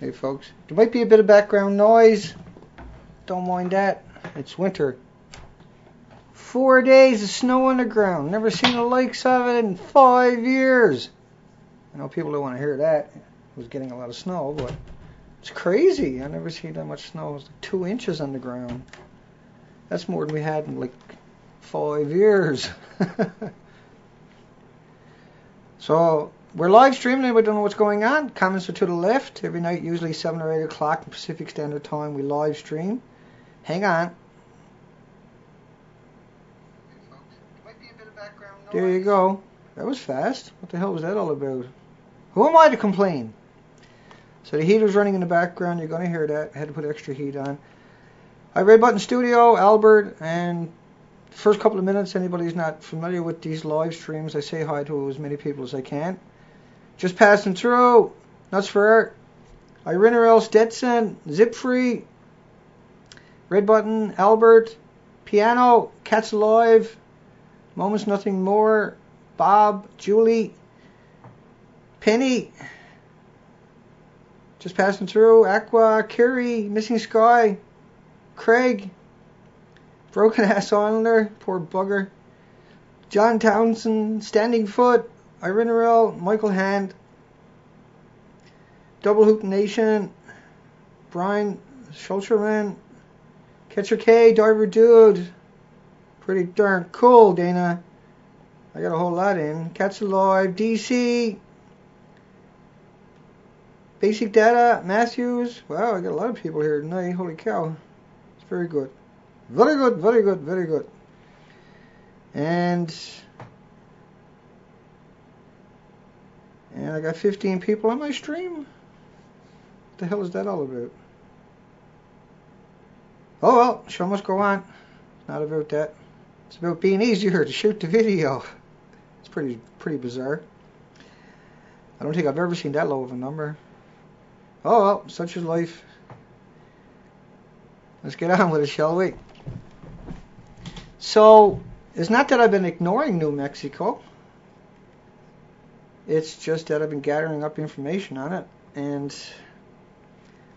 Hey folks, there might be a bit of background noise. Don't mind that. It's winter. 4 days of snow underground. Never seen the likes of it in 5 years. I know people don't want to hear that. It was getting a lot of snow, but it's crazy. I never seen that much snow. It was like 2 inches underground. That's more than we had in like 5 years. So we're live streaming. We don't know what's going on. Comments are to the left. Every night, usually 7 or 8 o'clock Pacific Standard Time, we live stream. Hang on. There you go. That was fast. What the hell was that all about? Who am I to complain? So the heater's running in the background. You're going to hear that. I had to put extra heat on. I Red Button Studio, Albert, and the first couple of minutes, anybody who's not familiar with these live streams, I say hi to as many people as I can. Just passing through. Nuts for Art. Irene L. Stetson, Zipfree, Red Button, Albert, Piano, Cats Alive, Moments Nothing More, Bob, Julie, Penny, just passing through, Aqua, Kerry, Missing Sky, Craig, Broken Ass Islander, poor bugger, John Townsend, Standing Foot, Irinarel, Michael Hand, Double Hoop Nation, Brian Schulcherman, Catcher K, Diver Dude, pretty darn cool, Dana. I got a whole lot in. Cats Alive, DC, Basic Data, Matthews. Wow, I got a lot of people here tonight. Holy cow. It's very good. Very good, very good, very good. And I got 15 people on my stream. What the hell is that all about? Oh well, show must go on. It's not about that. It's about being easier to shoot the video. It's pretty bizarre. I don't think I've ever seen that low of a number. Oh well, such is life. Let's get on with it, shall we? So, it's not that I've been ignoring New Mexico. It's just that I've been gathering up information on it and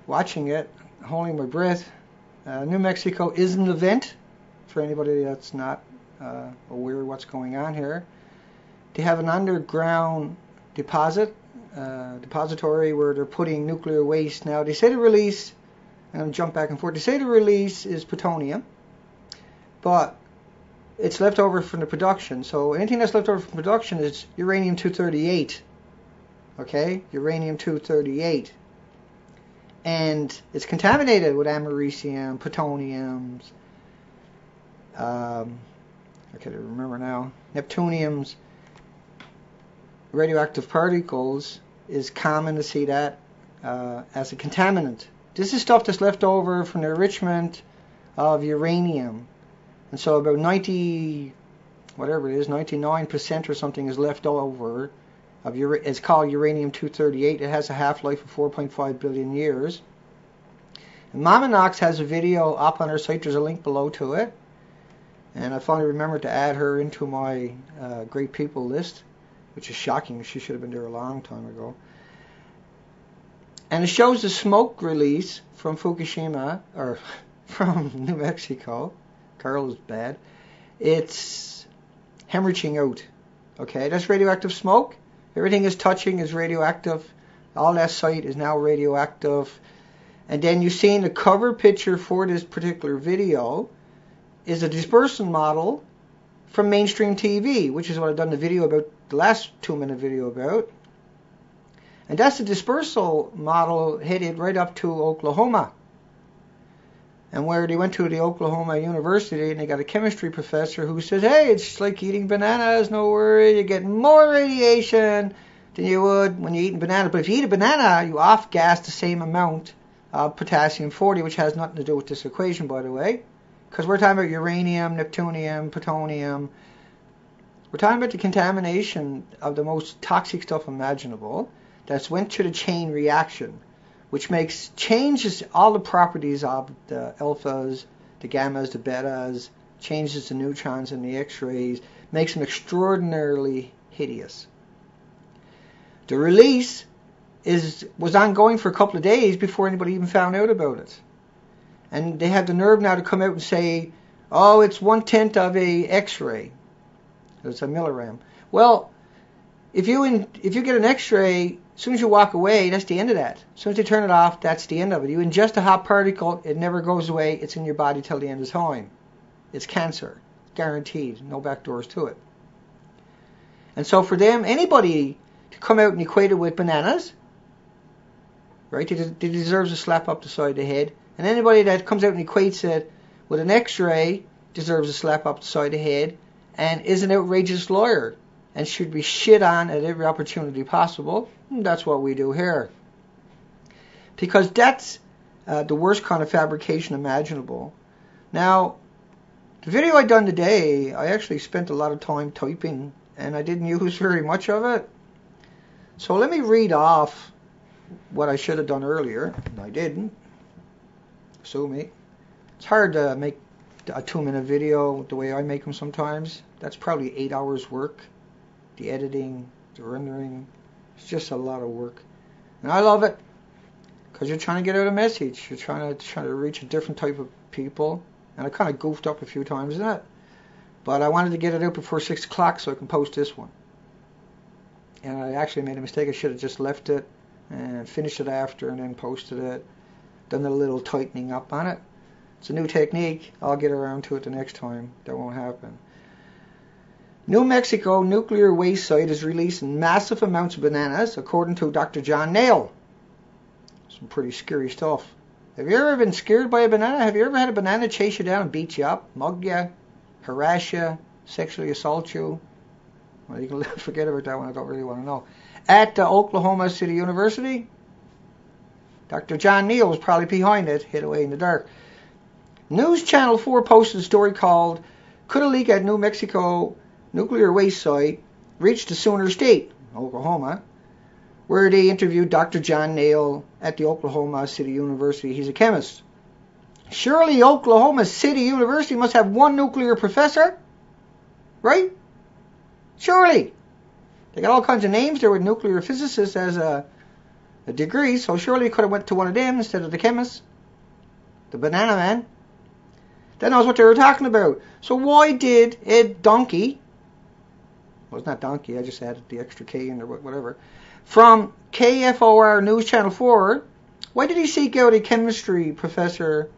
watching it, holding my breath. New Mexico is an event. For anybody that's not aware of what's going on here, they have an underground depository where they're putting nuclear waste. Now they say the release, I'm going to jump back and forth, they say the release is plutonium, but it's left over from the production. So anything that's left over from production is uranium-238, okay, uranium-238. And it's contaminated with americium, plutoniums, I can't remember now, neptunium's radioactive particles is common to see that as a contaminant. This is stuff that's left over from the enrichment of uranium. And so about 90, whatever it is, 99% or something is left over. It's called uranium-238. It has a half-life of 4.5 billion years. And Mama Knox has a video up on her site. There's a link below to it. And I finally remembered to add her into my great people list, which is shocking. She should have been there a long time ago. And it shows the smoke release from Fukushima, or from New Mexico. Carl is bad. It's hemorrhaging out. Okay, that's radioactive smoke. Everything is touching is radioactive. All that site is now radioactive. And then you've seen the cover picture for this particular video is a dispersion model from mainstream TV, which is what I've done the video about, the last 2-minute video about. And that's the dispersal model headed right up to Oklahoma. And where they went to the Oklahoma University and they got a chemistry professor who says, hey, it's like eating bananas, no worry, you get more radiation than you would when you're eating banana. But if you eat a banana, you off-gas the same amount of potassium-40, which has nothing to do with this equation, by the way. Because we're talking about uranium, neptunium, plutonium. We're talking about the contamination of the most toxic stuff imaginable that's went to the chain reaction, which changes all the properties of the alphas, the gammas, the betas, changes the neutrons and the X-rays, makes them extraordinarily hideous. The release was ongoing for a couple of days before anybody even found out about it. And they had the nerve now to come out and say, oh, it's 1/10 of a X-ray. It's a milligram. Well, if you get an X-ray, as soon as you walk away, that's the end of that. As soon as you turn it off, that's the end of it. You ingest a hot particle, it never goes away. It's in your body till the end of time. It's cancer, guaranteed. No back doors to it. And so for them, anybody to come out and equate it with bananas, right? They deserves a slap up the side of the head. And anybody that comes out and equates it with an X-ray deserves a slap up the side of the head and is an outrageous lawyer and should be shit on at every opportunity possible. And that's what we do here. Because that's the worst kind of fabrication imaginable. Now, the video I done today, I actually spent a lot of time typing and I didn't use very much of it. So let me read off what I should have done earlier, and I didn't. Sue me. It's hard to make a 2-minute video the way I make them sometimes. That's probably 8 hours work. The editing, the rendering, it's just a lot of work. And I love it because you're trying to get out a message. You're trying to reach a different type of people. And I kind of goofed up a few times in that. But I wanted to get it out before 6 o'clock so I can post this one. And I actually made a mistake. I should have just left it and finished it after and then posted it. Done a little tightening up on it. It's a new technique. I'll get around to it the next time. That won't happen. New Mexico nuclear waste site is releasing massive amounts of bananas, according to Dr. John Nail. Some pretty scary stuff. Have you ever been scared by a banana? Have you ever had a banana chase you down and beat you up, mug you, harass you, sexually assault you? Well, you can forget about that one. I don't really want to know. At Oklahoma City University, Dr. John Nail was probably behind it, hid away in the dark. News Channel 4 posted a story called, "Could a leak at New Mexico nuclear waste site reach the Sooner State, Oklahoma," where they interviewed Dr. John Nail at the Oklahoma City University. He's a chemist. Surely Oklahoma City University must have one nuclear professor, right? Surely. They got all kinds of names there with nuclear physicists as a degree, so surely it could have went to one of them instead of the chemist, the banana man. That knows what they were talking about. So why did Ed Doney, well, it's not Donkey, I just added the extra K in there, whatever, from KFOR News Channel 4, why did he seek out a chemistry professor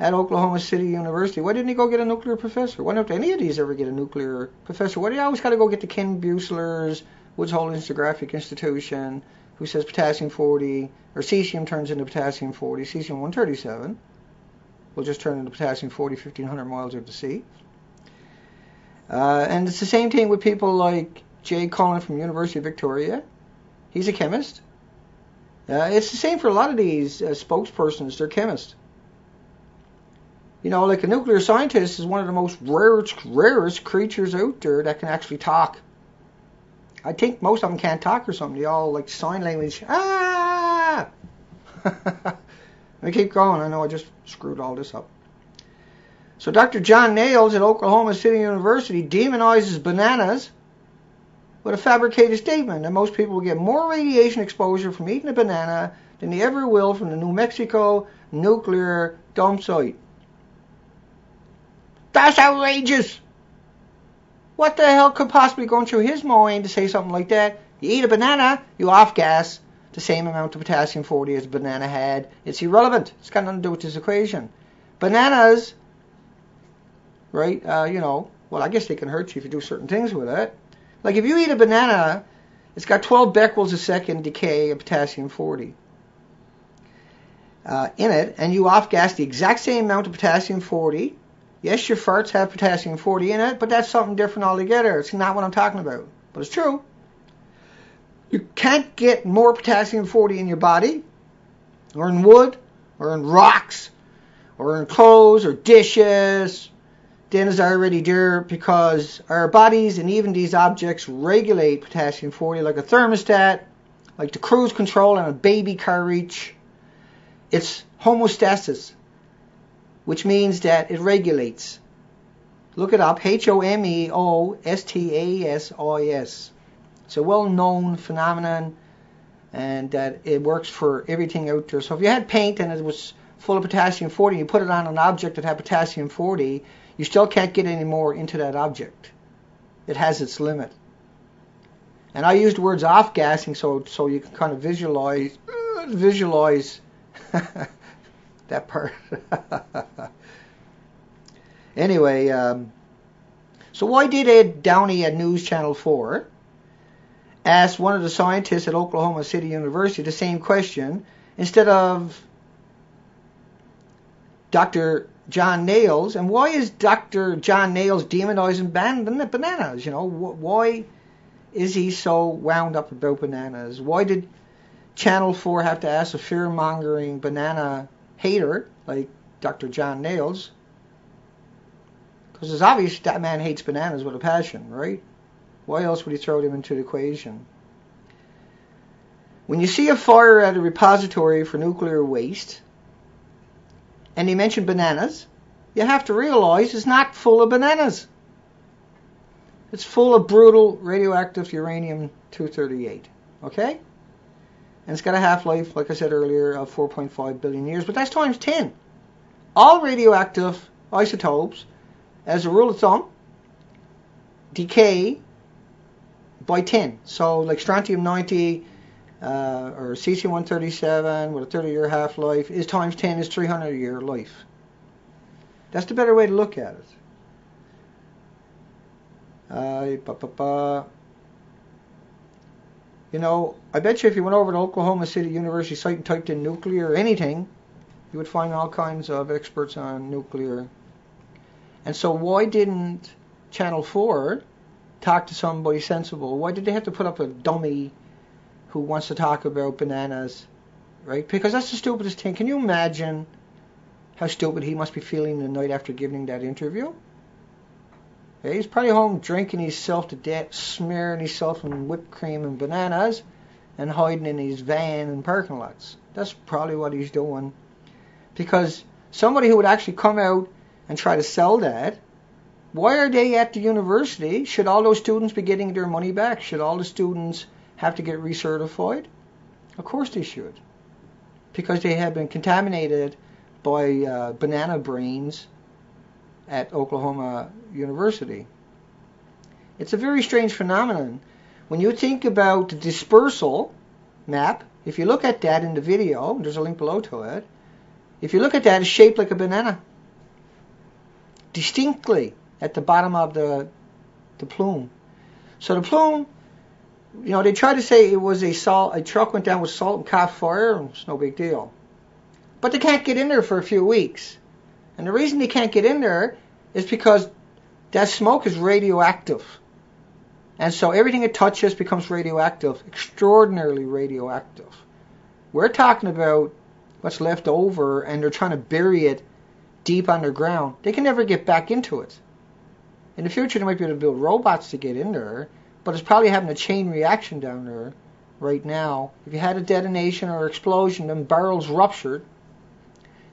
at Oklahoma City University? Why didn't he go get a nuclear professor? Why don't any of these ever get a nuclear professor? Why do you always got to go get the Ken Buesseler's, Woods Hole Oceanographic Institution, who says potassium-40, or cesium turns into potassium-40, cesium-137, will just turn into potassium-40, 1,500 miles out to sea. And it's the same thing with people like Jay Cullen from University of Victoria. He's a chemist. It's the same for a lot of these spokespersons. They're chemists. You know, like a nuclear scientist is one of the most rarest creatures out there that can actually talk. I think most of them can't talk or something. They all like sign language. Ah! I keep going. I know I just screwed all this up. So Dr. John Nail at Oklahoma City University demonizes bananas with a fabricated statement that most people will get more radiation exposure from eating a banana than they ever will from the New Mexico nuclear dump site. That's outrageous! What the hell could possibly go through his mind to say something like that? You eat a banana, you off-gas the same amount of potassium-40 as a banana had. It's irrelevant. It's got nothing to do with this equation. Bananas, right, you know, well, I guess they can hurt you if you do certain things with it. Like if you eat a banana, it's got 12 becquerels a second decay of potassium-40 in it, and you off-gas the exact same amount of potassium-40. Yes, your farts have potassium-40 in it, but that's something different altogether. It's not what I'm talking about, but it's true. You can't get more potassium-40 in your body, or in wood, or in rocks, or in clothes, or dishes, than is already there, because our bodies and even these objects regulate potassium-40 like a thermostat, like the cruise control on a baby car reach. It's homeostasis, which means that it regulates. Look it up, H-O-M-E-O-S-T-A-S-I-S. It's a well-known phenomenon, and that it works for everything out there. So if you had paint and it was full of potassium-40 and you put it on an object that had potassium-40, you still can't get any more into that object. It has its limit. And I used words off-gassing so you can kind of visualize that part. Anyway, so why did Ed Doney at News Channel 4 ask one of the scientists at Oklahoma City University the same question instead of Dr. John Nail's? And why is Dr. John Nail's demonizing bananas? You know, why is he so wound up about bananas? Why did Channel 4 have to ask a fear-mongering banana hater like Dr. John Nail's? Because it's obvious that man hates bananas with a passion, right? Why else would he throw them into the equation? When you see a fire at a repository for nuclear waste, and they mention bananas, you have to realize it's not full of bananas. It's full of brutal radioactive uranium-238, okay? And it's got a half-life, like I said earlier, of 4.5 billion years, but that's times 10. All radioactive isotopes, as a rule of thumb, decay by 10. So like strontium-90 or cesium-137 with a 30-year half-life is times 10 is 300-year life. That's the better way to look at it. You know, I bet you if you went over to Oklahoma City University site and typed in nuclear or anything, you would find all kinds of experts on nuclear. And so why didn't Channel 4 talk to somebody sensible? Why did they have to put up a dummy who wants to talk about bananas, right? Because that's the stupidest thing. Can you imagine how stupid he must be feeling the night after giving that interview? Hey, he's probably home drinking himself to death, smearing himself in whipped cream and bananas, and hiding in his van and parking lots. That's probably what he's doing. Because somebody who would actually come out and try to sell that, why are they at the university? Should all those students be getting their money back? Should all the students have to get recertified? Of course they should. Because they have been contaminated by banana brains at Oklahoma University. It's a very strange phenomenon. When you think about the dispersal map, if you look at that in the video, there's a link below to it, if you look at that, it's shaped like a banana. Distinctly at the bottom of the plume. So the plume, you know, they tried to say it was a truck went down with salt and caught fire, and it's no big deal. But they can't get in there for a few weeks. And the reason they can't get in there is because that smoke is radioactive. And so everything it touches becomes radioactive, extraordinarily radioactive. We're talking about what's left over, and they're trying to bury it deep underground. They can never get back into it. In the future, they might be able to build robots to get in there, but it's probably having a chain reaction down there right now. If you had a detonation or explosion, them barrels ruptured.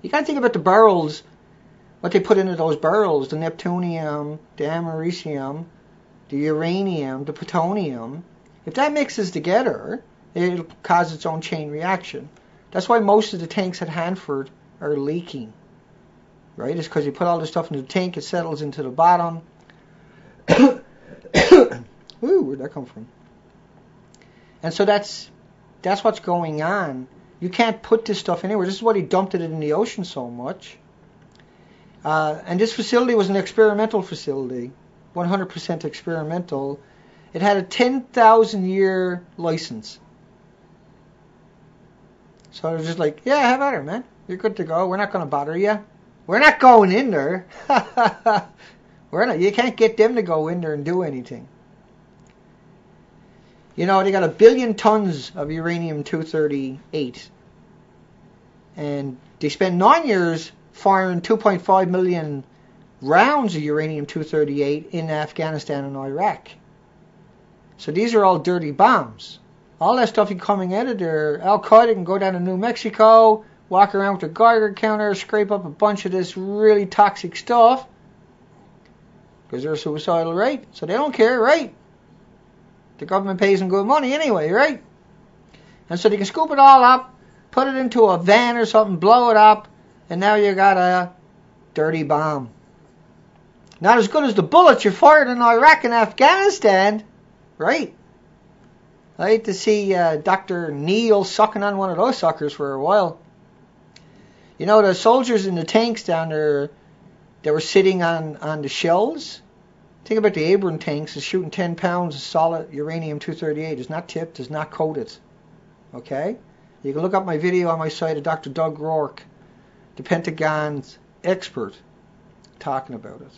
You got to think about the barrels, what they put into those barrels, the neptunium, the americium, the uranium, the plutonium. If that mixes together, it'll cause its own chain reaction. That's why most of the tanks at Hanford are leaking. Right? It's because you put all this stuff into the tank, it settles into the bottom. Ooh, where'd that come from? And so that's what's going on. You can't put this stuff anywhere. This is why he dumped it in the ocean so much. And this facility was an experimental facility, 100% experimental. It had a 10,000-year license. So they're just like, yeah, have at her, man. You're good to go. We're not going to bother you. We're not going in there. We're not. You can't get them to go in there and do anything. You know, they got 1 billion tons of uranium-238. And they spent 9 years firing 2.5 million rounds of uranium-238 in Afghanistan and Iraq. So these are all dirty bombs. All that stuff coming out of there, Al-Qaeda can go down to New Mexico, walk around with a Geiger counter, scrape up a bunch of this really toxic stuff, because they're suicidal, right? So they don't care, right? The government pays them good money anyway, right? And so they can scoop it all up, put it into a van or something, blow it up, and now you got a dirty bomb. Not as good as the bullets you fired in Iraq and Afghanistan, right? I hate to see Dr. Nail sucking on one of those suckers for a while. You know, the soldiers in the tanks down there, they were sitting on the shells. Think about the Abram tanks. They're shooting 10 pounds of solid uranium-238. It's not tipped. It's not coated. Okay? You can look up my video on my site of Dr. Doug Rourke, the Pentagon's expert, talking about it.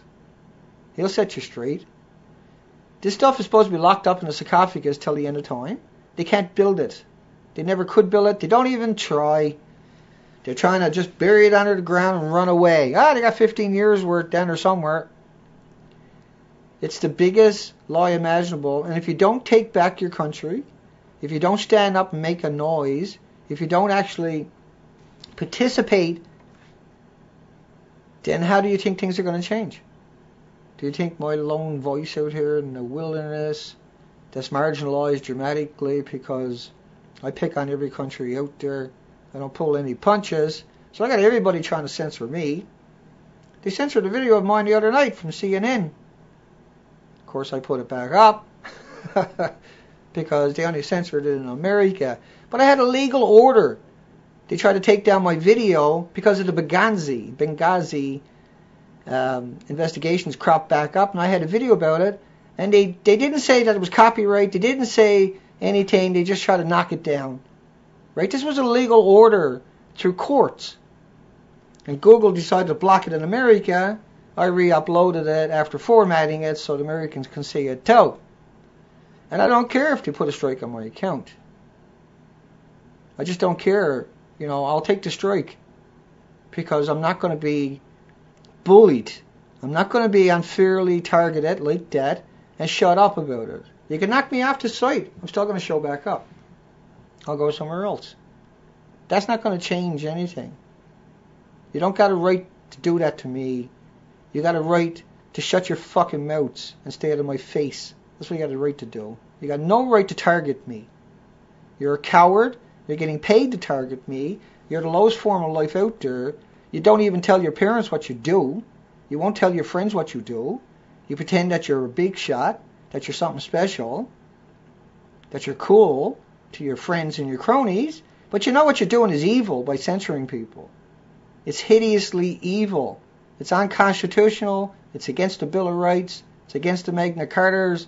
He'll set you straight. This stuff is supposed to be locked up in a sarcophagus till the end of time. They can't build it. They never could build it. They don't even try. They're trying to just bury it under the ground and run away. Ah, they got 15 years worth down there somewhere. It's the biggest lie imaginable. And if you don't take back your country, if you don't stand up and make a noise, if you don't actually participate, then how do you think things are going to change? Do you think my lone voice out here in the wilderness that's marginalized dramatically because I pick on every country out there, I don't pull any punches, so I got everybody trying to censor me. They censored a video of mine the other night from CNN. Of course I put it back up because they only censored it in America. But I had a legal order. They tried to take down my video because of the Benghazi investigations cropped back up, and I had a video about it, and they didn't say that it was copyright, they didn't say anything, they just tried to knock it down. Right? This was a legal order through courts, and Google decided to block it in America. I re-uploaded it after formatting it so the Americans can see it too, and I don't care if they put a strike on my account. I just don't care, you know, I'll take the strike because I'm not going to be bullied. I'm not going to be unfairly targeted like that and shut up about it. You can knock me off the site. I'm still going to show back up. I'll go somewhere else. That's not going to change anything. You don't got a right to do that to me. You got a right to shut your fucking mouths and stay out of my face. That's what you got a right to do. You got no right to target me. You're a coward. You're getting paid to target me. You're the lowest form of life out there. You don't even tell your parents what you do. You won't tell your friends what you do. You pretend that you're a big shot, that you're something special, that you're cool to your friends and your cronies, but you know what you're doing is evil by censoring people. It's hideously evil. It's unconstitutional. It's against the Bill of Rights. It's against the Magna Cartas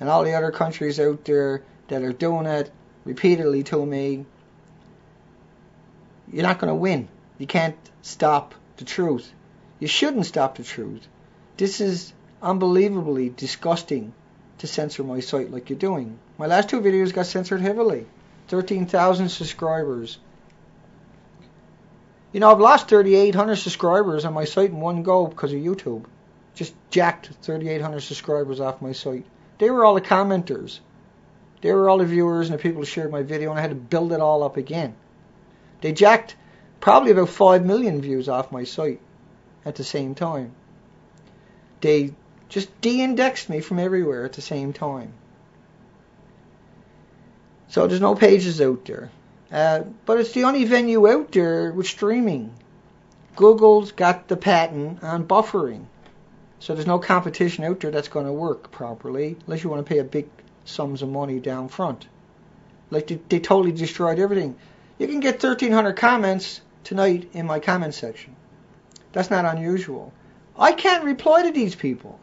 and all the other countries out there that are doing it repeatedly to me. You're not going to win. You can't stop the truth. You shouldn't stop the truth. This is unbelievably disgusting to censor my site like you're doing. My last two videos got censored heavily. 13,000 subscribers. You know, I've lost 3,800 subscribers on my site in one go because of YouTube. Just jacked 3,800 subscribers off my site. They were all the commenters. They were all the viewers and the people who shared my video, and I had to build it all up again. They jacked probably about 5 million views off my site at the same time. They just de-indexed me from everywhere at the same time. So there's no pages out there. But it's the only venue out there with streaming. Google's got the patent on buffering. So there's no competition out there that's going to work properly unless you want to pay a big sums of money down front. Like they totally destroyed everything. You can get 1,300 comments tonight in my comment section. That's not unusual. I can't reply to these people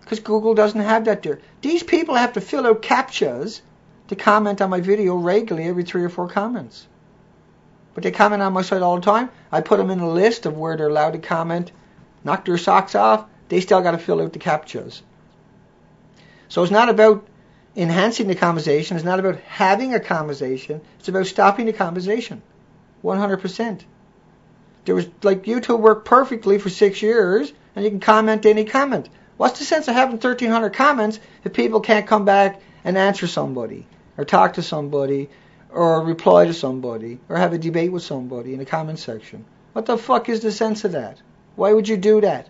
because Google doesn't have that there. These people have to fill out CAPTCHAs to comment on my video regularly every 3 or 4 comments. But they comment on my site all the time. I put them in a list of where they're allowed to comment, knock their socks off. They still got to fill out the CAPTCHAs. So it's not about enhancing the conversation. It's not about having a conversation. It's about stopping the conversation. 100%. There was like YouTube worked perfectly for 6 years, and you can comment any comment. What's the sense of having 1,300 comments if people can't come back and answer somebody, or talk to somebody, or reply to somebody, or have a debate with somebody in the comment section? What the fuck is the sense of that? Why would you do that?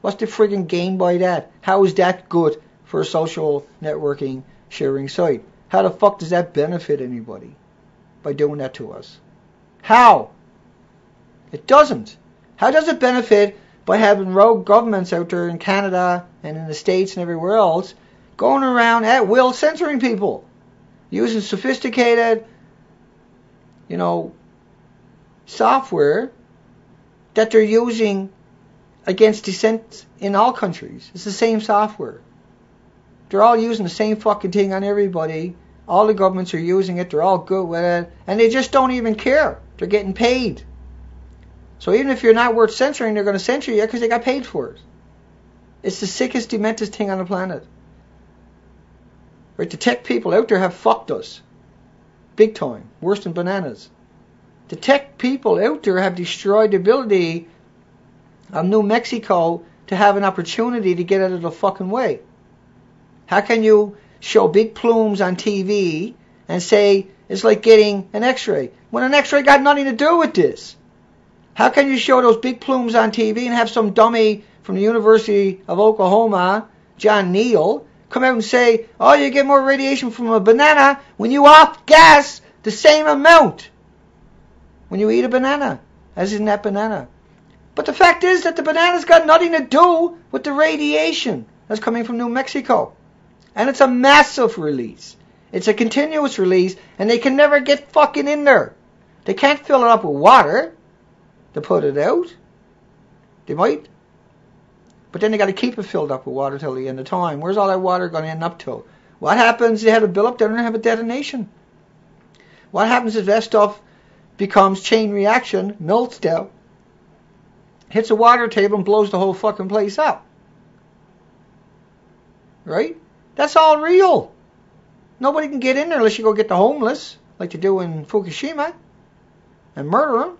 What's the friggin' gain by that? How is that good for a social networking sharing site? How the fuck does that benefit anybody by doing that to us? How? It doesn't. How does it benefit by having rogue governments out there in Canada and in the States and everywhere else going around at will censoring people, using sophisticated, you know, software that they're using against dissent in all countries? It's the same software. They're all using the same fucking thing on everybody. All the governments are using it. They're all good with it. And they just don't even care. They're getting paid. So even if you're not worth censoring, they're going to censor you because they got paid for it. It's the sickest, demented thing on the planet. Right? The tech people out there have fucked us. Big time. Worse than bananas. The tech people out there have destroyed the ability of New Mexico to have an opportunity to get out of the fucking way. How can you show big plumes on TV and say it's like getting an x-ray when an x-ray got nothing to do with this? How can you show those big plumes on TV and have some dummy from the University of Oklahoma, John Nail, come out and say, oh, you get more radiation from a banana when you off-gas the same amount when you eat a banana as in that banana? But the fact is that the banana's got nothing to do with the radiation that's coming from New Mexico. And it's a massive release. It's a continuous release, and they can never get fucking in there. They can't fill it up with water to put it out. They might. But then they got to keep it filled up with water till the end of time. Where's all that water going to end up to? What happens if they have a build up there and have a detonation? What happens if that stuff becomes chain reaction, melts down, hits a water table and blows the whole fucking place up? Right? That's all real. Nobody can get in there unless you go get the homeless, like they do in Fukushima, and murder them.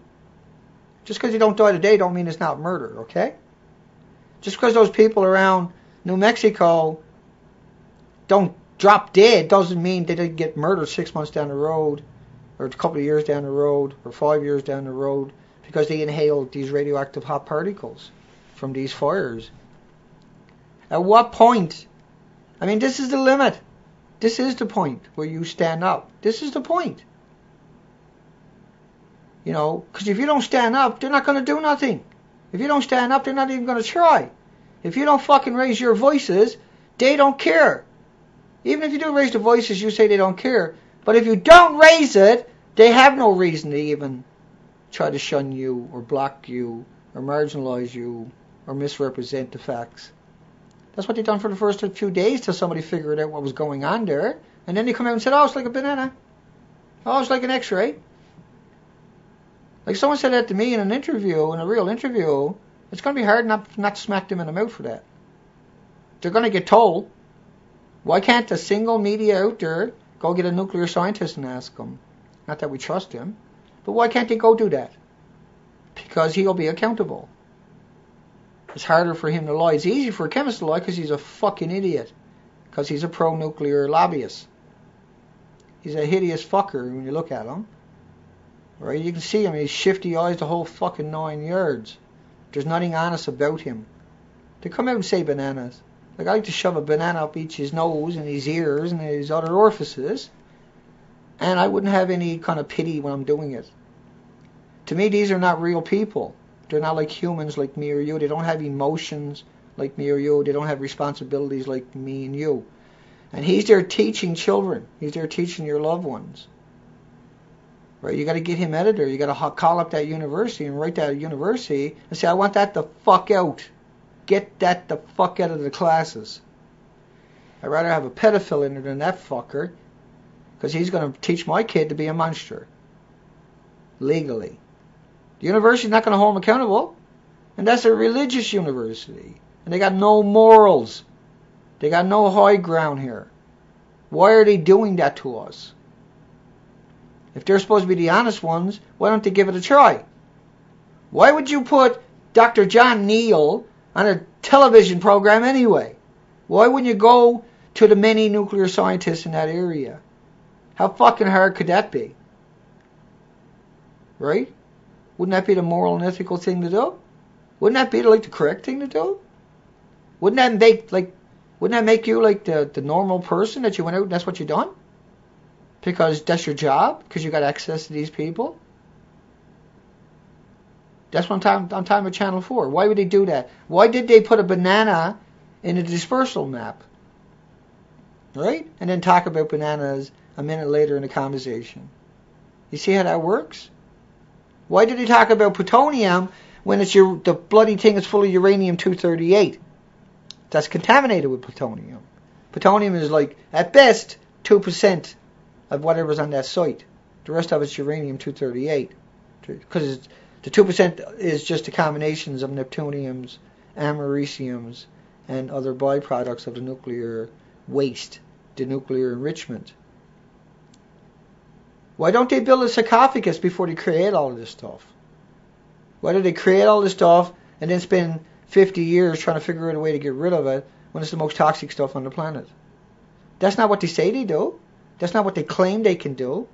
Just because you don't die today don't mean it's not murder, okay? Just because those people around New Mexico don't drop dead doesn't mean they didn't get murdered 6 months down the road, or a couple of years down the road, or 5 years down the road, because they inhaled these radioactive hot particles from these fires. At what point? I mean, this is the limit. This is the point where you stand up. This is the point. You know, because if you don't stand up, they're not going to do nothing. If you don't stand up, they're not even going to try. If you don't fucking raise your voices, they don't care. Even if you do raise the voices, you say they don't care. But if you don't raise it, they have no reason to even try to shun you or block you or marginalize you or misrepresent the facts. That's what they done for the first few days till somebody figured out what was going on there. And then they come out and said, oh, it's like a banana. Oh, it's like an x-ray. Like someone said that to me in an interview, in a real interview. It's going to be hard not to smack them in the mouth for that. They're going to get told. Why can't a single media out there go get a nuclear scientist and ask him? Not that we trust him. But why can't they go do that? Because he'll be accountable. It's harder for him to lie. It's easier for a chemist to lie because he's a fucking idiot. Because he's a pro-nuclear lobbyist. He's a hideous fucker when you look at him. Right? You can see him. He's shifty eyes the whole fucking 9 yards. There's nothing honest about him. They come out and say bananas. Like, I like to shove a banana up each his nose and his ears and his other orifices. And I wouldn't have any kind of pity when I'm doing it. To me, these are not real people. They're not like humans like me or you. They don't have emotions like me or you. They don't have responsibilities like me and you. And he's there teaching children. He's there teaching your loved ones. Right? You got to get him out of there. You got to call up that university and write that university and say, I want that the fuck out. Get that the fuck out of the classes. I'd rather have a pedophile in there than that fucker, because he's going to teach my kid to be a monster. Legally. The university's not going to hold them accountable. And that's a religious university. And they got no morals. They got no high ground here. Why are they doing that to us? If they're supposed to be the honest ones, why don't they give it a try? Why would you put Dr. John Nail on a television program anyway? Why wouldn't you go to the many nuclear scientists in that area? How fucking hard could that be? Right? Wouldn't that be the moral and ethical thing to do? Wouldn't that be like the correct thing to do? Wouldn't that make you like the normal person that you went out and that's what you done? Because that's your job? Because you got access to these people? That's what I'm talking about Channel 4. Why would they do that? Why did they put a banana in the dispersal map? Right? And then talk about bananas a minute later in the conversation. You see how that works? Why did they talk about plutonium when it's the bloody thing is full of uranium-238? That's contaminated with plutonium. Plutonium is like, at best, 2% of whatever's on that site. The rest of it's uranium-238. Because the 2% is just the combinations of neptuniums, americiums, and other byproducts of the nuclear waste, the nuclear enrichment. Why don't they build a sarcophagus before they create all of this stuff? Why do they create all this stuff and then spend 50 years trying to figure out a way to get rid of it when it's the most toxic stuff on the planet? That's not what they say they do. That's not what they claim they can do.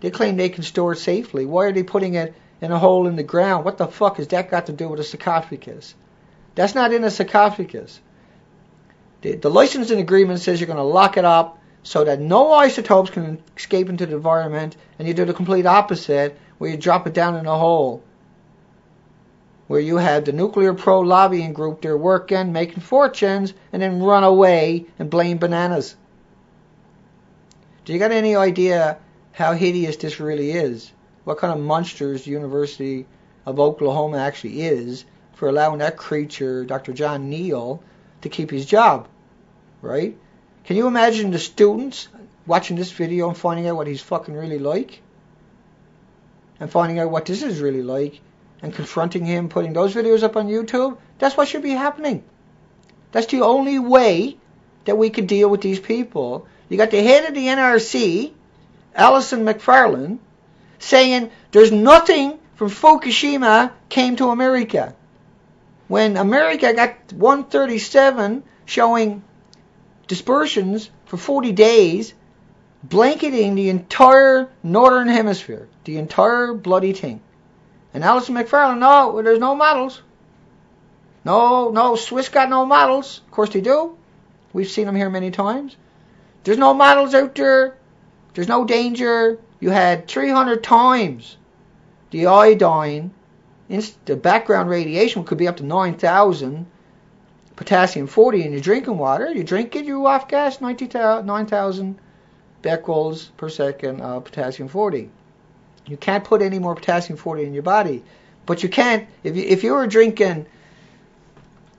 They claim they can store it safely. Why are they putting it in a hole in the ground? What the fuck has that got to do with a sarcophagus? That's not in a sarcophagus. The licensing agreement says you're going to lock it up so that no isotopes can escape into the environment, and you do the complete opposite, where you drop it down in a hole, where you have the nuclear pro-lobbying group, they're working, making fortunes, and then run away and blame bananas. Do you got any idea how hideous this really is? What kind of monsters the University of Oklahoma actually is for allowing that creature, Dr. John Nail, to keep his job? Right? Can you imagine the students watching this video and finding out what he's fucking really like? And finding out what this is really like? And confronting him, putting those videos up on YouTube? That's what should be happening. That's the only way that we could deal with these people. You got the head of the NRC, Alison McFarlane, saying there's nothing from Fukushima came to America. When America got 137 showing dispersions for 40 days, blanketing the entire northern hemisphere, the entire bloody thing. And Alison McFarlane, no, there's no models. No, Swiss got no models. Of course they do. We've seen them here many times. There's no models out there. There's no danger. You had 300 times the iodine. The background radiation could be up to 9,000 potassium-40 in your drinking water. You drink it, you off-gas 9,000 becquerels per second of potassium-40. You can't put any more potassium-40 in your body. But you can't, if you were drinking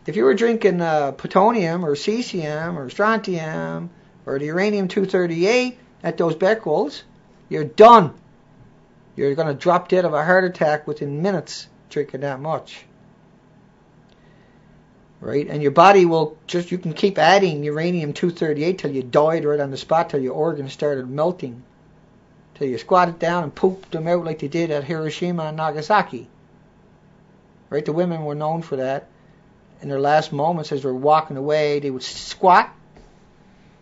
plutonium or cesium or strontium or the uranium-238 at those becquerels, you're done. You're going to drop dead of a heart attack within minutes drinking that much. Right? And your body will just, you can keep adding uranium-238 till you died right on the spot, till your organs started melting. Till you squatted down and pooped them out like they did at Hiroshima and Nagasaki. Right? The women were known for that. In their last moments as they were walking away, they would squat,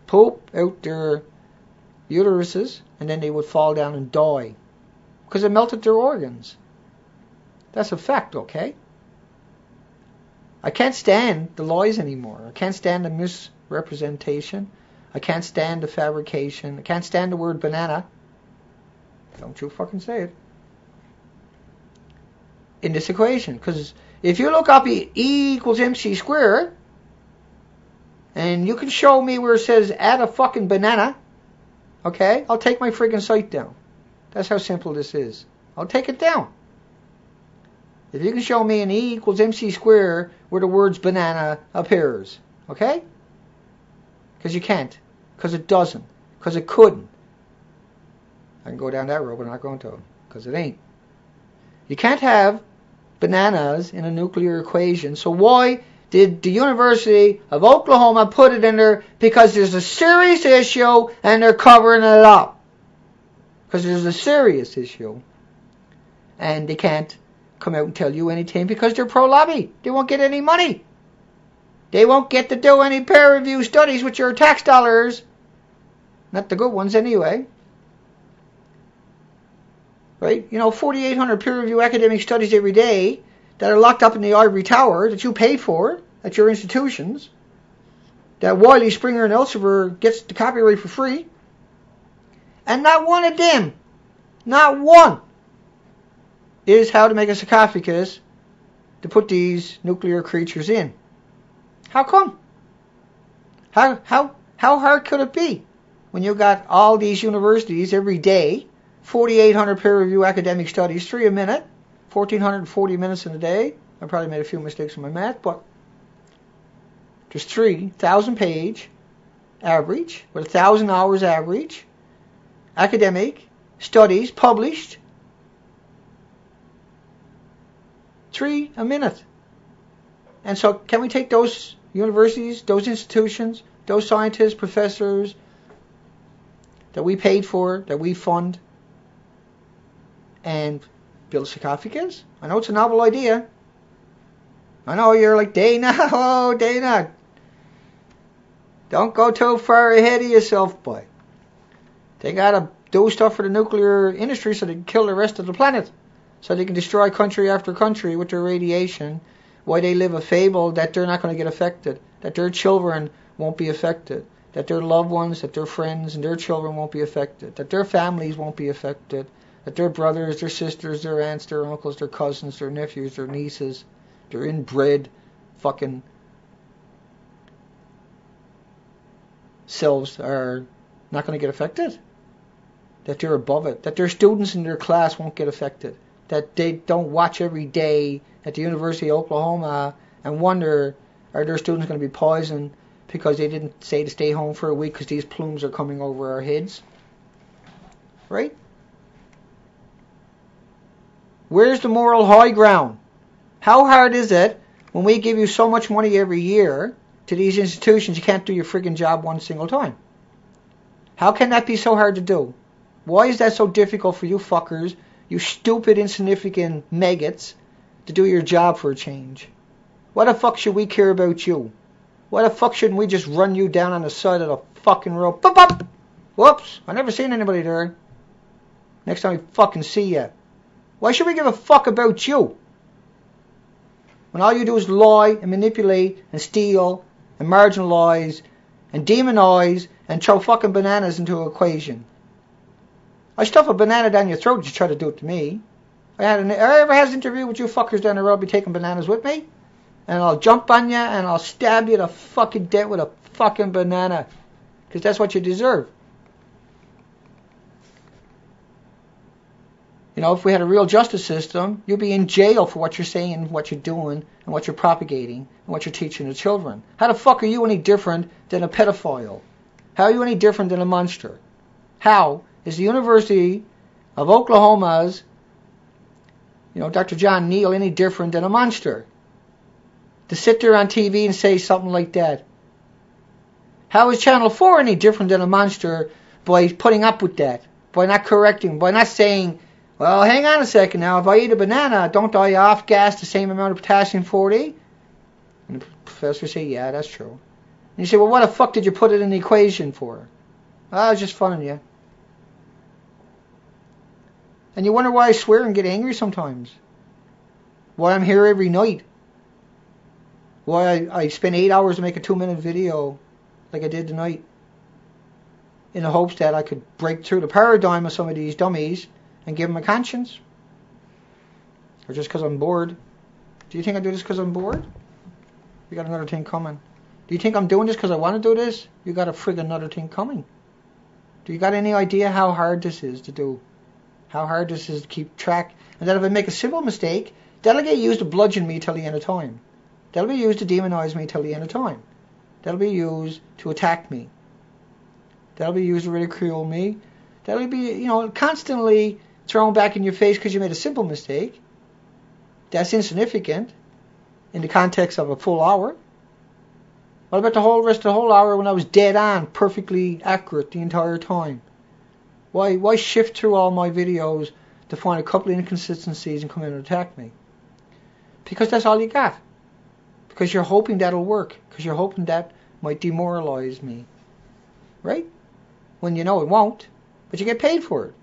poop out their uteruses, and then they would fall down and die. Because it melted their organs. That's a fact, okay? I can't stand the lies anymore. I can't stand the misrepresentation. I can't stand the fabrication. I can't stand the word banana. Don't you fucking say it. In this equation. Because if you look up E equals MC squared, and you can show me where it says add a fucking banana, okay, I'll take my friggin' site down. That's how simple this is. I'll take it down. If you can show me an E equals MC squared where the words banana appears. Okay? Because you can't. Because it doesn't. Because it couldn't. I can go down that road, but I'm not going to. Because it ain't. You can't have bananas in a nuclear equation. So why did the University of Oklahoma put it in there? Because there's a serious issue and they're covering it up. Because there's a serious issue. And they can't come out and tell you anything because they're pro-lobby. They won't get any money. They won't get to do any peer review studies with your tax dollars. Not the good ones anyway. Right? You know, 4,800 peer review academic studies every day that are locked up in the ivory tower that you pay for at your institutions. That Wiley, Springer, and Elsevier gets the copyright for free. And not one of them, not one, is how to make a sarcophagus to put these nuclear creatures in. How come? How hard could it be when you got all these universities every day, 4,800 peer-reviewed academic studies, 3 a minute, 1,440 minutes in a day. I probably made a few mistakes in my math, but just 3,000 page average, with 1,000 hours average, academic studies published, 3 a minute. And so can we take those universities, those institutions, those scientists, professors that we paid for, that we fund, and build a sarcophagus? I know it's a novel idea. I know you're like, Dana, oh Dana, don't go too far ahead of yourself, boy. They gotta do stuff for the nuclear industry so they can kill the rest of the planet, so they can destroy country after country with their radiation. Why they live a fable that they're not going to get affected, that their children won't be affected, that their loved ones, that their friends and their children won't be affected, that their families won't be affected, that their brothers, their sisters, their aunts, their uncles, their cousins, their nephews, their nieces, their inbred fucking selves are not going to get affected, that they're above it, that their students in their class won't get affected, that they don't watch every day at the University of Oklahoma and wonder, are their students going to be poisoned because they didn't say to stay home for a week because these plumes are coming over our heads? Right? Where's the moral high ground? How hard is it when we give you so much money every year to these institutions, you can't do your friggin' job one single time? How can that be so hard to do? Why is that so difficult for you fuckers, you stupid, insignificant maggots, to do your job for a change? Why the fuck should we care about you? Why the fuck shouldn't we just run you down on the side of the fucking road? Bop, bop. Whoops, I never seen anybody there. Next time we fucking see ya. Why should we give a fuck about you, when all you do is lie and manipulate and steal and marginalize and demonize and throw fucking bananas into an equation? I stuff a banana down your throat, you try to do it to me. I ever had an interview with you fuckers down the road, be taking bananas with me, and I'll jump on you and I'll stab you to fucking death with a fucking banana, because that's what you deserve. You know, if we had a real justice system, you'd be in jail for what you're saying and what you're doing and what you're propagating and what you're teaching the children. How the fuck are you any different than a pedophile? How are you any different than a monster? How is the University of Oklahoma's, you know, Dr. John Nail any different than a monster? To sit there on TV and say something like that. How is Channel 4 any different than a monster by putting up with that? By not correcting, by not saying, well, hang on a second now, if I eat a banana, don't I off-gas the same amount of potassium-40? And the professor said, yeah, that's true. And you say, well, what the fuck did you put it in the equation for? I was just funning you. And you wonder why I swear and get angry sometimes. Why I'm here every night. Why I spend 8 hours to make a 2-minute video like I did tonight, in the hopes that I could break through the paradigm of some of these dummies and give them a conscience. Or just because I'm bored. Do you think I do this because I'm bored? You got another thing coming. Do you think I'm doing this because I want to do this? You got a friggin' another thing coming. Do you got any idea how hard this is to do? How hard this is to keep track? And that if I make a simple mistake, that'll get used to bludgeon me till the end of time. That'll be used to demonize me till the end of time. That'll be used to attack me. That'll be used to ridicule me. That'll be, you know, constantly thrown back in your face because you made a simple mistake. That's insignificant in the context of a full hour. What about the whole rest of the whole hour when I was dead on, perfectly accurate the entire time? Why shift through all my videos to find a couple of inconsistencies and come in and attack me? Because that's all you got. Because you're hoping that'll work. Because you're hoping that might demoralize me. Right? When you know it won't. But you get paid for it.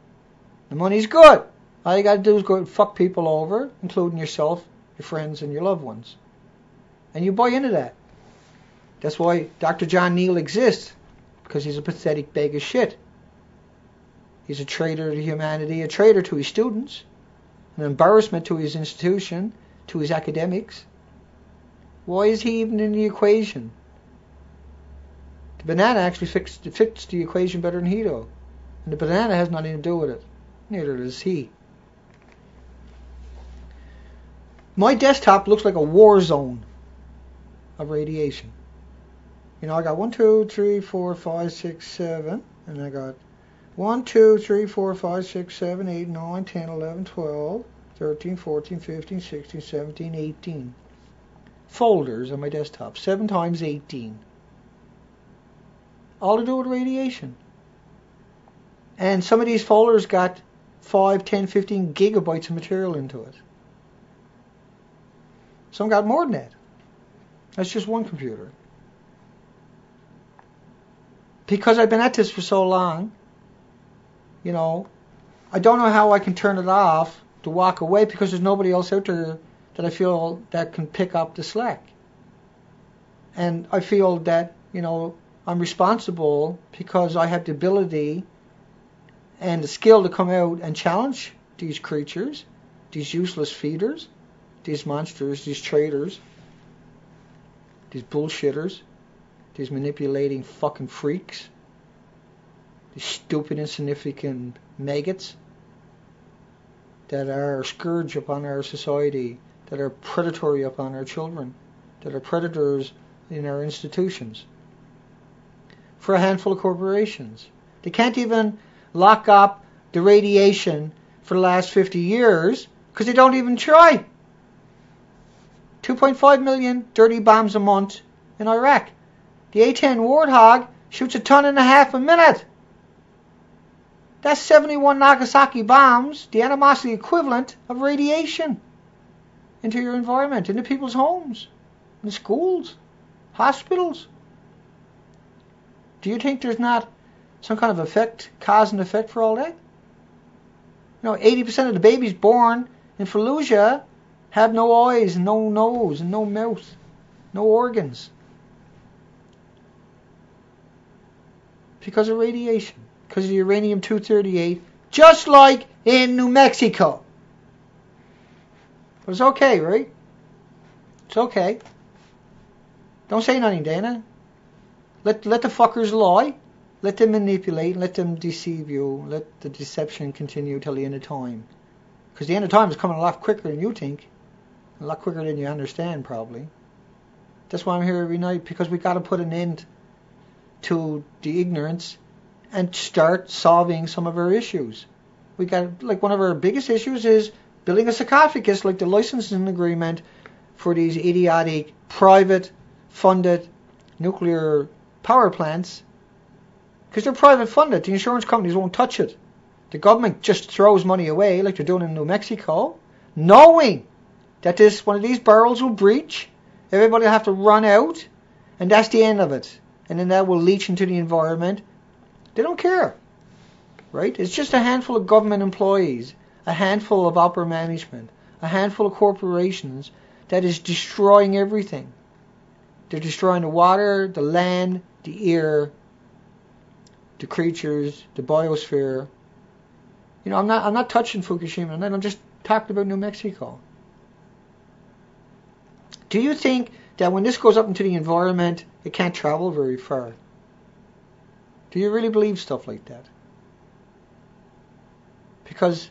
The money's good. All you got to do is go and fuck people over, including yourself, your friends, and your loved ones. And you buy into that. That's why Dr. John Nail exists. Because he's a pathetic bag of shit. He's a traitor to humanity, a traitor to his students, an embarrassment to his institution, to his academics. Why is he even in the equation? The banana actually fixed the equation better than he did. And the banana has nothing to do with it. Neither does he. My desktop looks like a war zone of radiation. You know, I got 1, 2, 3, 4, 5, 6, 7. And I got 1, 2, 3, 4, 5, 6, 7, 8, 9, 10, 11, 12, 13, 14, 15, 16, 17, 18. Folders on my desktop. 7 times 18. All to do with radiation. And some of these folders got 5, 10, 15 gigabytes of material into it. Some got more than that. That's just one computer. Because I've been at this for so long, you know, I don't know how I can turn it off to walk away, because there's nobody else out there that I feel that can pick up the slack. And I feel that, you know, I'm responsible because I have the ability and the skill to come out and challenge these creatures, these useless feeders, these monsters, these traitors, these bullshitters, these manipulating fucking freaks, these stupid insignificant maggots that are a scourge upon our society, that are predatory upon our children, that are predators in our institutions. For a handful of corporations. They can't even lock up the radiation for the last 50 years because they don't even try. 2.5 million dirty bombs a month in Iraq. The A-10 Warthog shoots 1.5 tons a minute. That's 71 Nagasaki bombs, the animosity equivalent of radiation, into your environment, into people's homes, into schools, hospitals. Do you think there's not some kind of effect, cause and effect for all that? You know, 80% of the babies born in Fallujah have no eyes, no nose, and no mouth, no organs. Because of radiation. Because of uranium-238, just like in New Mexico. But it's okay, right? It's okay. Don't say nothing, Dana. Let the fuckers lie. Let them manipulate. Let them deceive you. Let the deception continue till the end of time. Because the end of time is coming a lot quicker than you think. A lot quicker than you understand, probably. That's why I'm here every night. Because we got to put an end to the ignorance and start solving some of our issues. We got, like, one of our biggest issues is building a sarcophagus, like the licensing agreement for these idiotic, private, funded nuclear power plants, because they're private funded. The insurance companies won't touch it. The government just throws money away, like they're doing in New Mexico, knowing that this one of these barrels will breach, everybody will have to run out, and that's the end of it. And then that will leach into the environment. They don't care, right? It's just a handful of government employees, a handful of upper management, a handful of corporations that is destroying everything. They're destroying the water, the land, the air, the creatures, the biosphere. You know, I'm not touching Fukushima tonight. I'm just talking about New Mexico. Do you think that when this goes up into the environment, it can't travel very far? Do you really believe stuff like that? Because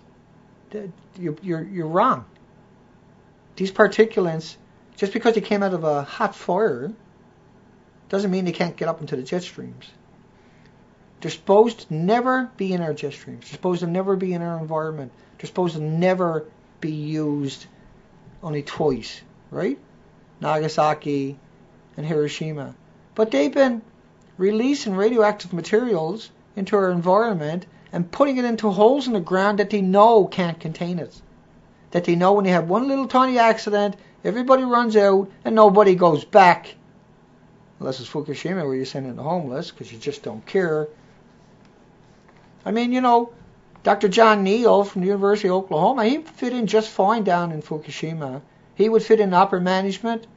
you're wrong. These particulates, just because they came out of a hot fire, doesn't mean they can't get up into the jet streams. They're supposed to never be in our jet streams. They're supposed to never be in our environment. They're supposed to never be used, only twice, right? Nagasaki and Hiroshima. But they've been releasing radioactive materials into our environment and putting it into holes in the ground that they know can't contain it. That they know when they have one little tiny accident, everybody runs out and nobody goes back. Unless it's Fukushima where you're sending the homeless because you just don't care. I mean, you know, Dr. John Nail from the University of Oklahoma, he fit in just fine down in Fukushima. He would fit in upper management.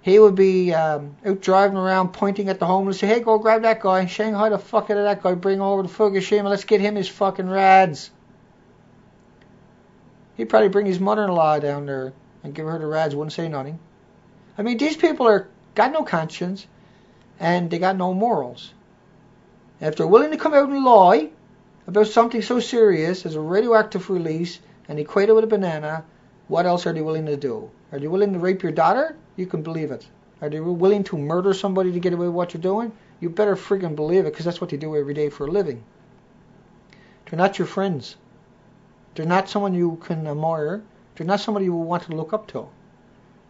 He would be out driving around pointing at the homeless, say, hey, go grab that guy, Shanghai the fuck out of that guy, bring him over to Fukushima, let's get him his fucking rads. He'd probably bring his mother-in-law down there and give her the rads, wouldn't say nothing. I mean, these people are got no conscience and they got no morals. If they're willing to come out and lie about something so serious as a radioactive release and equate it with a banana, what else are they willing to do? Are they willing to rape your daughter? You can believe it. Are they willing to murder somebody to get away with what you're doing? You better friggin' believe it, because that's what they do every day for a living. They're not your friends. They're not someone you can admire. They're not somebody you will want to look up to.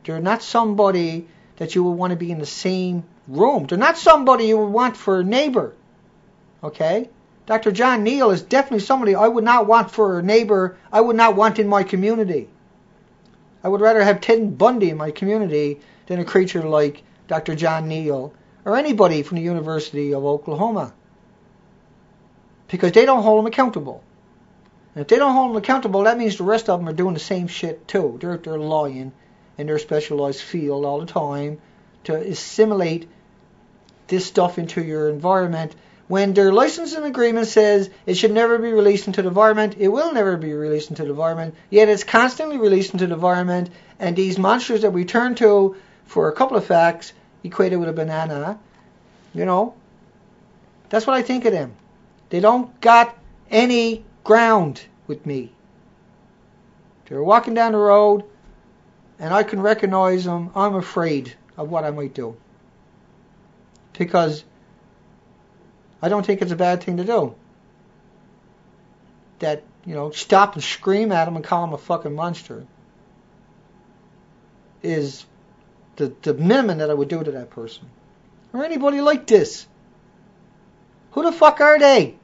They're not somebody that you will want to be in the same room. They're not somebody you would want for a neighbor. Okay? Dr. John Nail is definitely somebody I would not want for a neighbor. I would not want in my community. I would rather have Ted Bundy in my community than a creature like Dr. John Nail or anybody from the University of Oklahoma. Because they don't hold them accountable. And if they don't hold them accountable, that means the rest of them are doing the same shit too. They're lying in their specialized field all the time to assimilate this stuff into your environment. When their licensing agreement says it should never be released into the environment, it will never be released into the environment, yet it's constantly released into the environment, and these monsters that we turn to for a couple of facts equated with a banana, you know, that's what I think of them. They don't got any ground with me. They're walking down the road, and I can recognize them. I'm afraid of what I might do. Because I don't think it's a bad thing to do. That, you know, stop and scream at him and call him a fucking monster is the minimum that I would do to that person. Or anybody like this. Who the fuck are they?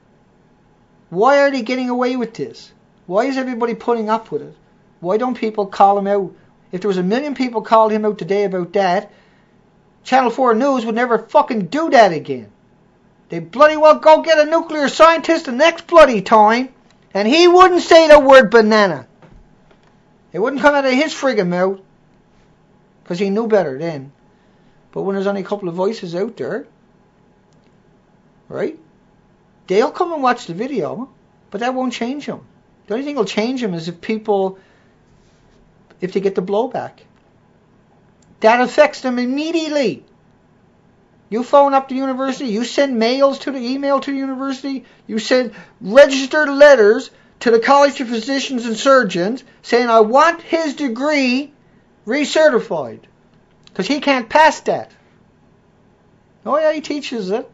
Why are they getting away with this? Why is everybody putting up with it? Why don't people call him out? If there was 1 million people called him out today about that, Channel 4 News would never fucking do that again. They bloody well go get a nuclear scientist the next bloody time, and he wouldn't say the word banana. It wouldn't come out of his friggin' mouth, because he knew better then. But when there's only a couple of voices out there, right, they'll come and watch the video, but that won't change them. The only thing that will change them is if people, if they get the blowback. That affects them immediately. You phone up the university, you send mails to the email to the university, you send registered letters to the College of Physicians and Surgeons saying I want his degree recertified because he can't pass that. Oh yeah, he teaches it.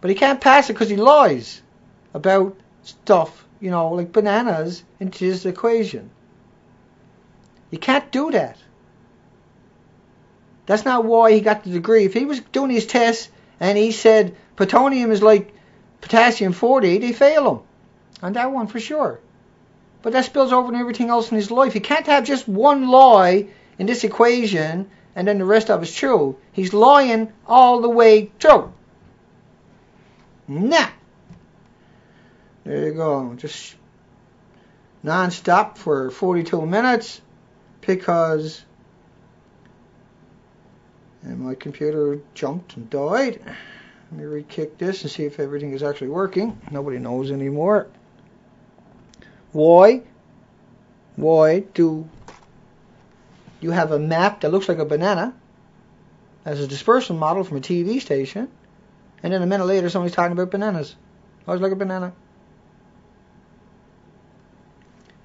But he can't pass it because he lies about stuff, you know, like bananas into his equation. You can't do that. That's not why he got the degree. If he was doing his tests and he said plutonium is like potassium 40, they fail him. On that one for sure. But that spills over to everything else in his life. He can't have just one lie in this equation and then the rest of it's true. He's lying all the way through. Nah. There you go. Just non-stop for 42 minutes because... and my computer jumped and died. Let me re-kick this and see if everything is actually working. Nobody knows anymore. Why? Why do you have a map that looks like a banana as a dispersal model from a TV station, and then a minute later somebody's talking about bananas? Always like a banana.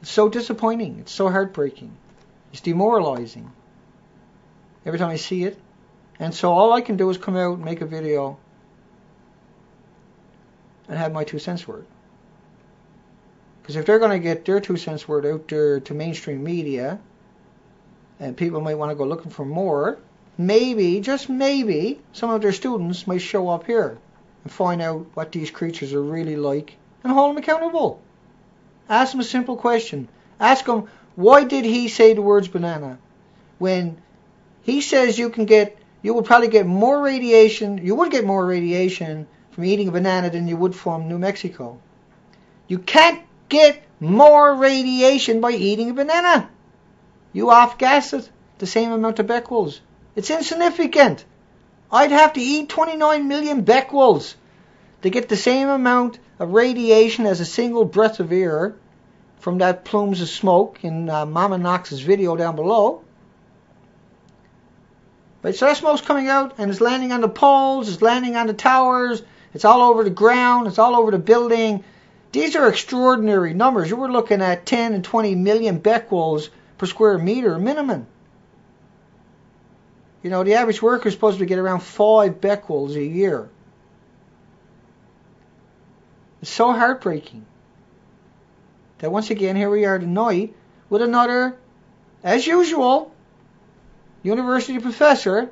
It's so disappointing. It's so heartbreaking. It's demoralizing. Every time I see it. And so all I can do is come out and make a video and have my 2 cents worth. Because if they're going to get their 2 cents worth out there to mainstream media, and people might want to go looking for more, maybe, just maybe, some of their students might show up here and find out what these creatures are really like and hold them accountable. Ask them a simple question. Ask them, why did he say the words banana? When he says you would get more radiation from eating a banana than you would from New Mexico. You can't get more radiation by eating a banana. You off-gas it. the same amount of becquerels. It's insignificant. I'd have to eat 29 million becquerels to get the same amount of radiation as a single breath of air from that plumes of smoke in Mama Knox's video down below. But so that smoke's coming out and it's landing on the poles, it's landing on the towers, it's all over the ground, it's all over the building. These are extraordinary numbers. You were looking at 10 and 20 million becquerels per square meter minimum. You know, the average worker is supposed to get around 5 becquerels a year. It's so heartbreaking that once again here we are tonight with another, as usual, university professor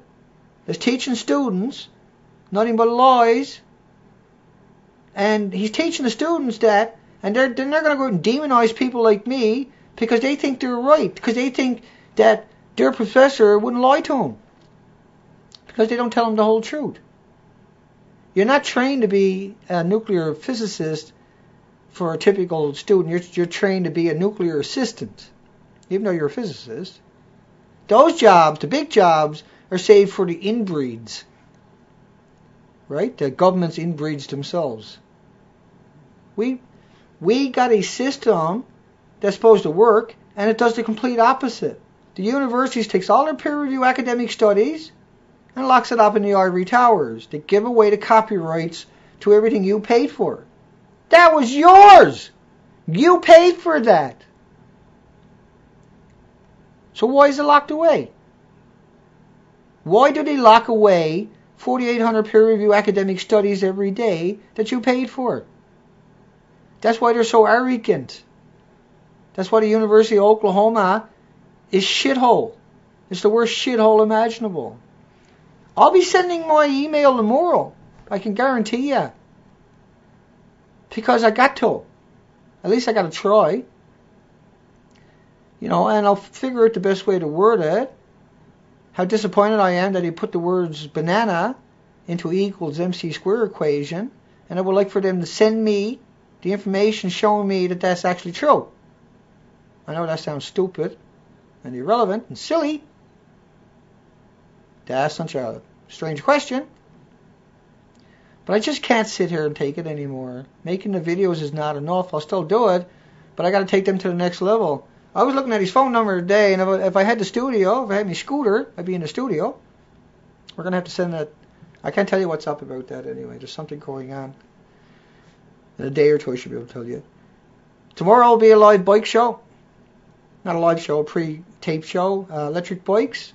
that's teaching students nothing but lies, and he's teaching the students that, and they're not going to go and demonize people like me because they think they're right, because they think that their professor wouldn't lie to them because they don't tell them the whole truth. You're not trained to be a nuclear physicist for a typical student. You're trained to be a nuclear assistant, even though you're a physicist. Those jobs, the big jobs, are saved for the inbreeds, right? The government's inbreeds themselves. We got a system that's supposed to work, and it does the complete opposite. The universities takes all their peer-reviewed academic studies and locks it up in the ivory towers. They give away the copyrights to everything you paid for. That was yours! You paid for that! So why is it locked away? Why do they lock away 4,800 peer-reviewed academic studies every day that you paid for? That's why they're so arrogant. That's why the University of Oklahoma is shithole. It's the worst shithole imaginable. I'll be sending my email tomorrow, I can guarantee you. Because I got to. At least I got to try. You know, and I'll figure out the best way to word it. How disappointed I am that he put the words banana into E equals MC square equation. And I would like for them to send me the information showing me that that's actually true. I know that sounds stupid and irrelevant and silly. To ask such a strange question. But I just can't sit here and take it anymore. Making the videos is not enough. I'll still do it, but I got to take them to the next level. I was looking at his phone number today, and if I had the studio, if I had my scooter, I'd be in the studio. We're going to have to send that. I can't tell you what's up about that anyway. There's something going on. In a day or two, I should be able to tell you. Tomorrow will be a live bike show. Not a live show, a pre-tape show. Electric bikes.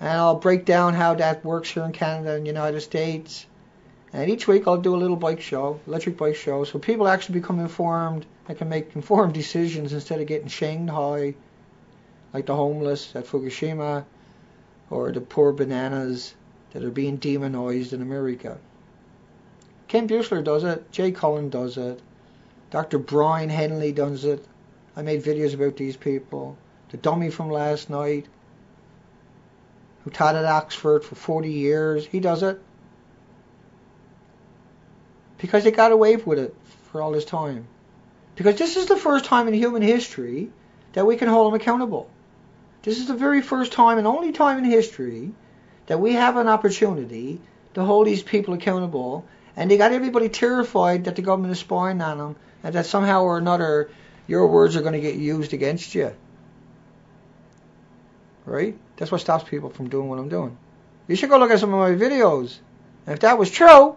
And I'll break down how that works here in Canada and the United States. And each week I'll do a little bike show, electric bike show, so people actually become informed and can make informed decisions instead of getting Shanghai, like the homeless at Fukushima, or the poor bananas that are being demonized in America. Ken Buesseler does it. Jay Cullen does it. Dr. Brian Henley does it. I made videos about these people. The dummy from last night, who taught at Oxford for 40 years. He does it. Because they got away with it for all this time. Because this is the first time in human history that we can hold them accountable. This is the very first time and only time in history that we have an opportunity to hold these people accountable. And they got everybody terrified that the government is spying on them and that somehow or another your words are going to get used against you. Right? That's what stops people from doing what I'm doing. You should go look at some of my videos. And if that was true,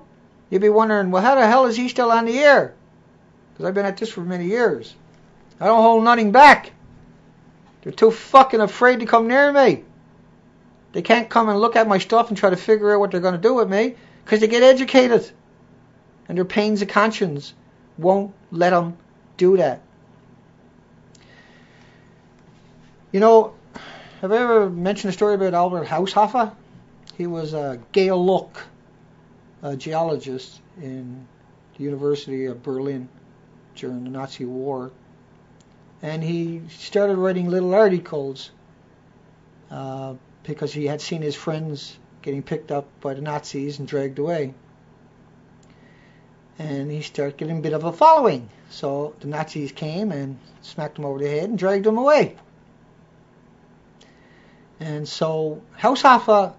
you'd be wondering, well, how the hell is he still on the air? Because I've been at this for many years. I don't hold nothing back. They're too fucking afraid to come near me. They can't come and look at my stuff and try to figure out what they're going to do with me because they get educated. And their pains of conscience won't let them do that. You know, have I ever mentioned a story about Albert Haushofer? He was a Gaelic geologist in the University of Berlin during the Nazi war. And he started writing little articles because he had seen his friends getting picked up by the Nazis and dragged away. And he started getting a bit of a following. So the Nazis came and smacked him over the head and dragged him away. And so Haushofer,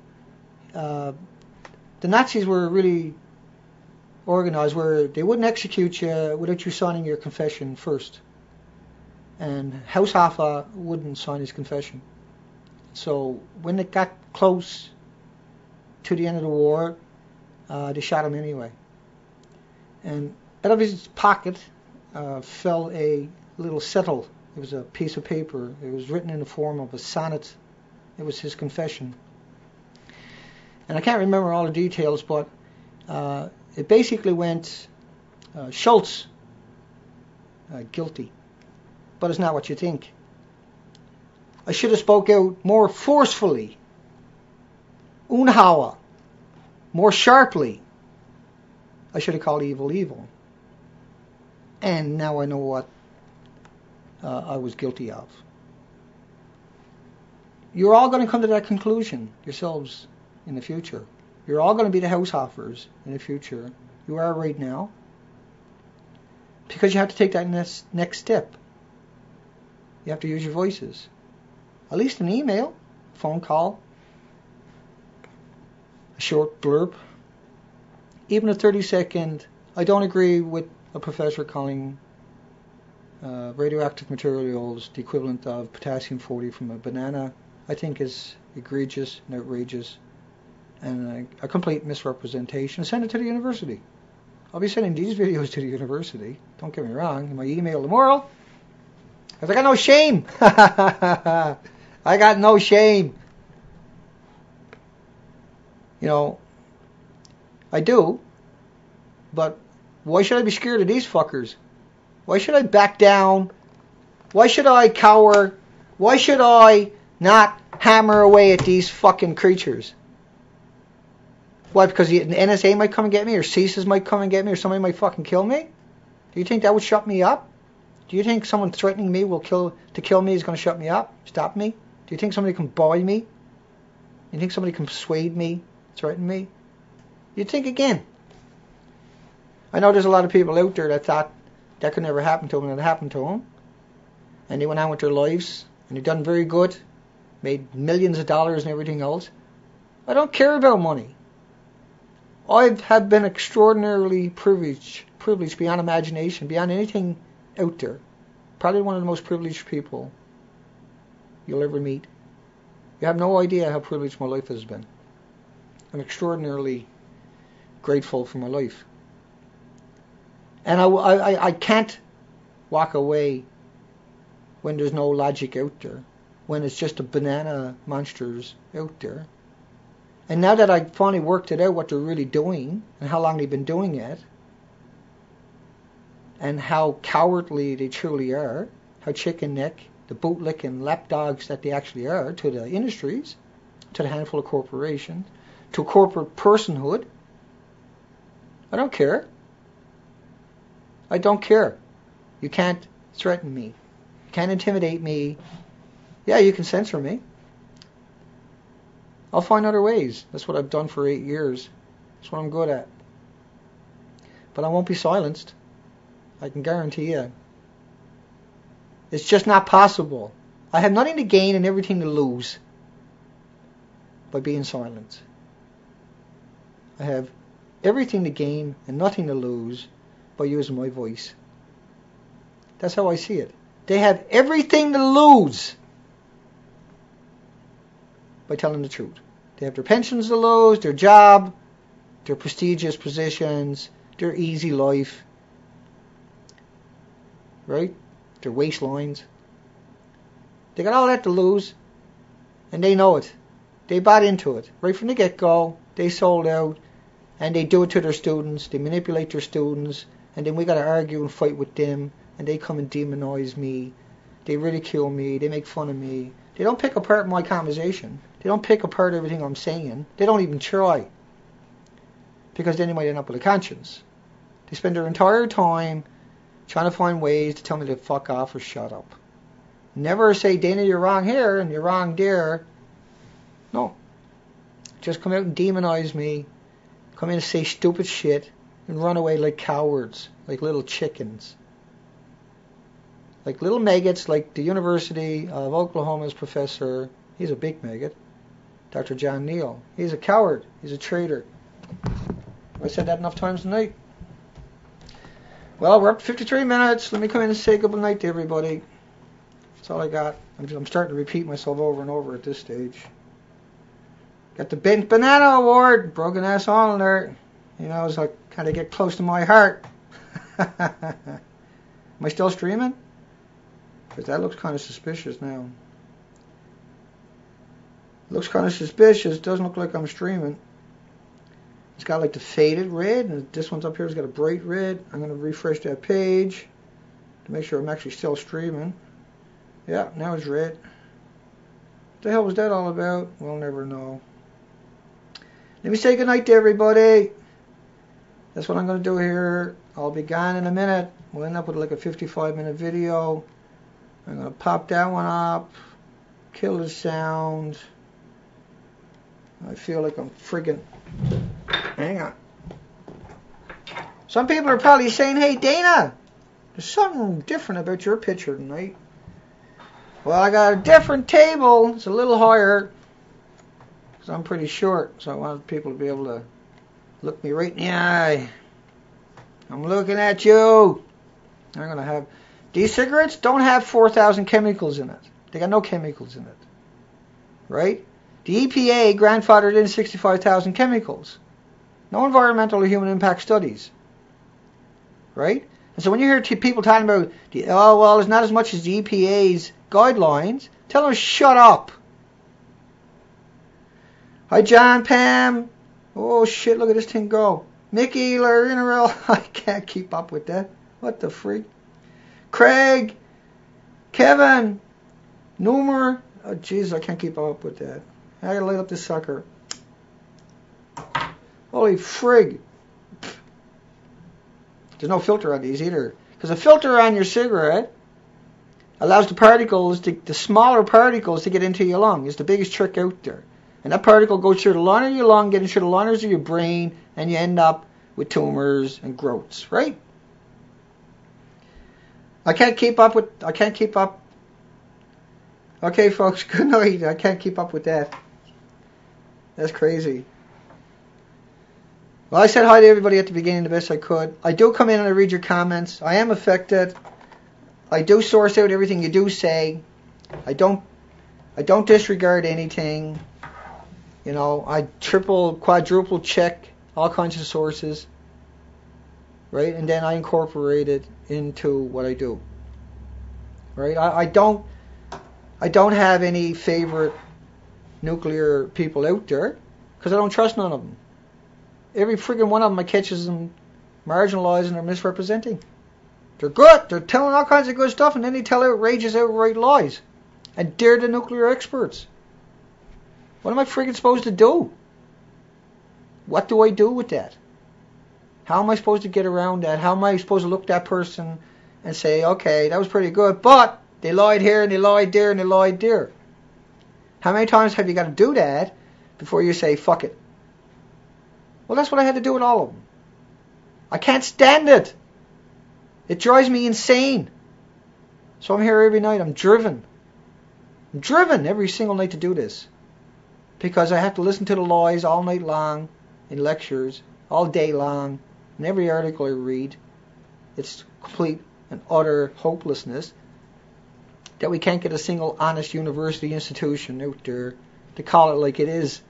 the Nazis were really organized where they wouldn't execute you without you signing your confession first. And Haushofer wouldn't sign his confession. So when it got close to the end of the war, they shot him anyway. And out of his pocket fell a little settle. It was a piece of paper. It was written in the form of a sonnet. It was his confession. And I can't remember all the details, but it basically went, Schultz, guilty. But it's not what you think. I should have spoke out more forcefully. Unhauer, more sharply. I should have called evil, evil. And now I know what I was guilty of. You're all going to come to that conclusion yourselves in the future. You're all going to be the Haushofers in the future. You are right now. Because you have to take that next step. You have to use your voices. At least an email, phone call, a short blurb. Even a 30-second, I don't agree with a professor calling radioactive materials the equivalent of potassium-40 from a banana, I think is egregious and outrageous and a complete misrepresentation. Send it to the university. I'll be sending these videos to the university. Don't get me wrong. In my email tomorrow, because I got no shame. I got no shame. You know, I do, but why should I be scared of these fuckers? Why should I back down? Why should I cower? Why should I not hammer away at these fucking creatures? Why, because the NSA might come and get me, or CSIS might come and get me, or somebody might fucking kill me? Do you think that would shut me up? Do you think someone threatening me to kill me is going to shut me up, stop me? Do you think somebody can buy me? Do you think somebody can persuade me, threaten me? You think again. I know there's a lot of people out there that thought that could never happen to them, and it happened to them. And they went on with their lives, and they've done very good, made millions of dollars and everything else. I don't care about money. I have been extraordinarily privileged beyond imagination, beyond anything out there. Probably one of the most privileged people you'll ever meet. You have no idea how privileged my life has been. I'm extraordinarily grateful for my life. And I can't walk away when there's no logic out there, when it's just the banana monsters out there. And now that I finally worked it out, what they're really doing, and how long they've been doing it, and how cowardly they truly are, how chicken neck, the bootlicking lapdogs that they actually are to the industries, to the handful of corporations, to corporate personhood, I don't care. I don't care. You can't threaten me. You can't intimidate me. Yeah, you can censor me. I'll find other ways. That's what I've done for 8 years. That's what I'm good at. But I won't be silenced. I can guarantee you. It's just not possible. I have nothing to gain and everything to lose by being silent. I have everything to gain and nothing to lose by using my voice. That's how I see it. They have everything to lose by telling the truth. They have their pensions to lose, their job, their prestigious positions, their easy life, right? Their waistlines. They got all that to lose, and they know it. They bought into it. Right from the get-go, they sold out, and they do it to their students. They manipulate their students. And then we got to argue and fight with them, and they come and demonize me. They ridicule me. They make fun of me. They don't pick apart my conversation. They don't pick apart everything I'm saying. They don't even try, because then they might end up with a conscience. They spend their entire time trying to find ways to tell me to fuck off or shut up. Never say, Dana, you're wrong here and you're wrong there. No. Just come out and demonize me. Come in and say stupid shit. And run away like cowards, like little chickens, like little maggots, like the University of Oklahoma's professor He's a big maggot. Dr. John Nail. He's a coward. He's a traitor. I said that enough times tonight. Well, we're up to 53 minutes. Let me come in and say goodnight to everybody. That's all I got. I'm starting to repeat myself over and over at this stage. Got the Bent Banana Award. Broken ass honor. You know, it's like kind of get close to my heart. Am I still streaming? Because that looks kind of suspicious now. Looks kind of suspicious. Doesn't look like I'm streaming. It's got like the faded red, and this one's up here has got a bright red. I'm going to refresh that page to make sure I'm actually still streaming. Yeah, now it's red. What the hell was that all about? We'll never know. Let me say goodnight to everybody. That's what I'm going to do here. I'll be gone in a minute. We'll end up with like a 55-minute video. I'm going to pop that one up. Kill the sound. I feel like I'm friggin'... Hang on. Some people are probably saying, hey, Dana, there's something different about your picture tonight. Well, I got a different table. It's a little higher. Because I'm pretty short, so I wanted people to be able to look me right in the eye. I'm looking at you. I'm going to have... These cigarettes don't have 4,000 chemicals in it. They got no chemicals in it. Right? The EPA grandfathered in 65,000 chemicals. No environmental or human impact studies. Right? And so when you hear people talking about, oh, well, it's not as much as the EPA's guidelines, tell them shut up. Hi, John, Pam. Oh, shit, look at this thing go. Mickey, Larry, I can't keep up with that. What the freak? Craig, Kevin, Numer. Oh, jeez, I can't keep up with that. I gotta light up this sucker. Holy frig. There's no filter on these either. Because a filter on your cigarette allows the particles, the smaller particles, to get into your lung. It's the biggest trick out there. And that particle goes through the liner of your lung, getting through the liners of your brain, and you end up with tumors and growths, right? I can't keep up. Okay, folks, good night. I can't keep up with that. That's crazy. Well, I said hi to everybody at the beginning the best I could. I do come in and I read your comments. I am affected. I do source out everything you do say. I don't disregard anything. You know, I triple, quadruple check all kinds of sources, right? And then I incorporate it into what I do, right? I don't have any favorite nuclear people out there because I don't trust none of them. Every friggin' one of them I catch them marginalizing or misrepresenting. They're good. They're telling all kinds of good stuff, and then they tell outrageous, outright lies, and they're the nuclear experts. What am I friggin' supposed to do? What do I do with that? How am I supposed to get around that? How am I supposed to look at that person and say, okay, that was pretty good, but they lied here and they lied there and they lied there. How many times have you got to do that before you say, fuck it? Well, that's what I had to do with all of them. I can't stand it. It drives me insane. So I'm here every night. I'm driven. I'm driven every single night to do this. Because I have to listen to the lies all night long, in lectures, all day long, in every article I read. It's complete and utter hopelessness that we can't get a single honest university institution out there to call it like it is.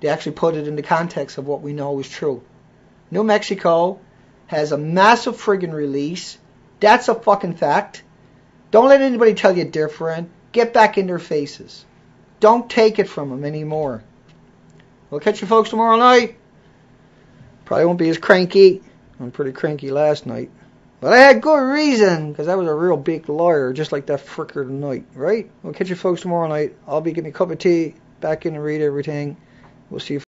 They actually put it in the context of what we know is true. New Mexico has a massive friggin' release. That's a fucking fact. Don't let anybody tell you different. Get back in their faces. Don't take it from them anymore. We'll catch you folks tomorrow night. Probably won't be as cranky. I'm pretty cranky last night. But I had good reason, because I was a real big liar, just like that fricker tonight, right? We'll catch you folks tomorrow night. I'll be getting a cup of tea, back in and read everything. We'll see you.